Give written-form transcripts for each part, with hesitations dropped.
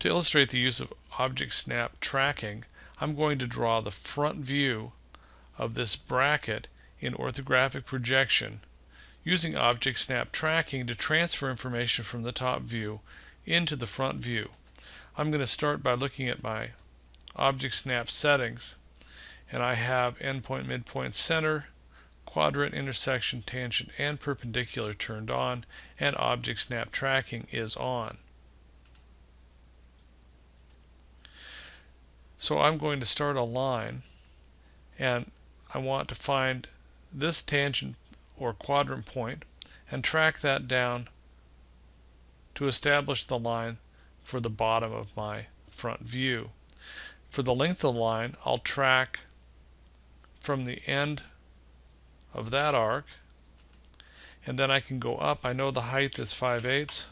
To illustrate the use of object snap tracking, I'm going to draw the front view of this bracket in orthographic projection using object snap tracking to transfer information from the top view into the front view. I'm going to start by looking at my object snap settings, and I have endpoint, midpoint, center, quadrant, intersection, tangent, and perpendicular turned on, and object snap tracking is on. So I'm going to start a line, and I want to find this tangent or quadrant point and track that down to establish the line for the bottom of my front view. For the length of the line, I'll track from the end of that arc, and then I can go up. I know the height is 5/8.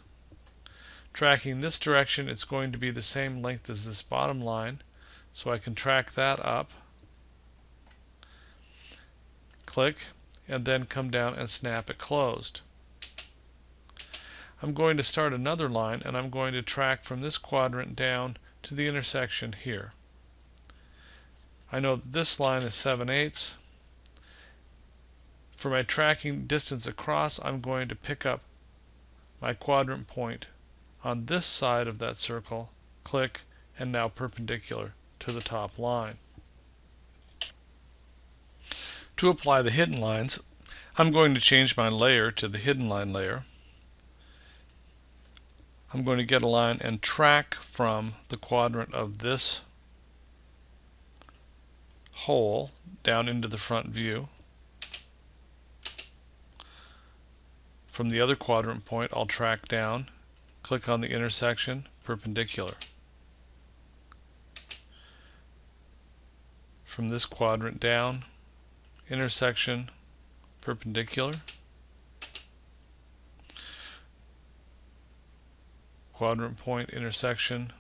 Tracking this direction, it's going to be the same length as this bottom line, so I can track that up, click, and then come down and snap it closed. I'm going to start another line, and I'm going to track from this quadrant down to the intersection here. I know that this line is 7/8. For my tracking distance across, I'm going to pick up my quadrant point on this side of that circle, click, and now perpendicular to the top line. To apply the hidden lines, I'm going to change my layer to the hidden line layer. I'm going to get a line and track from the quadrant of this hole down into the front view. From the other quadrant point, I'll track down, click on the intersection, perpendicular. From this quadrant down, intersection, perpendicular. Quadrant point, intersection,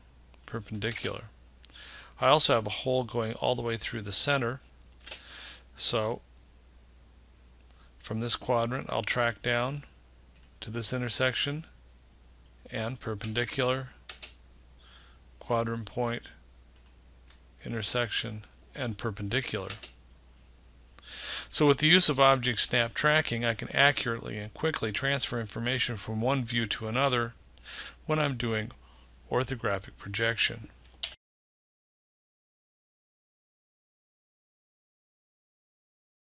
perpendicular. I also have a hole going all the way through the center, so from this quadrant I'll track down to this intersection and perpendicular, quadrant point, intersection, and perpendicular. So with the use of object snap tracking, I can accurately and quickly transfer information from one view to another when I'm doing orthographic projection.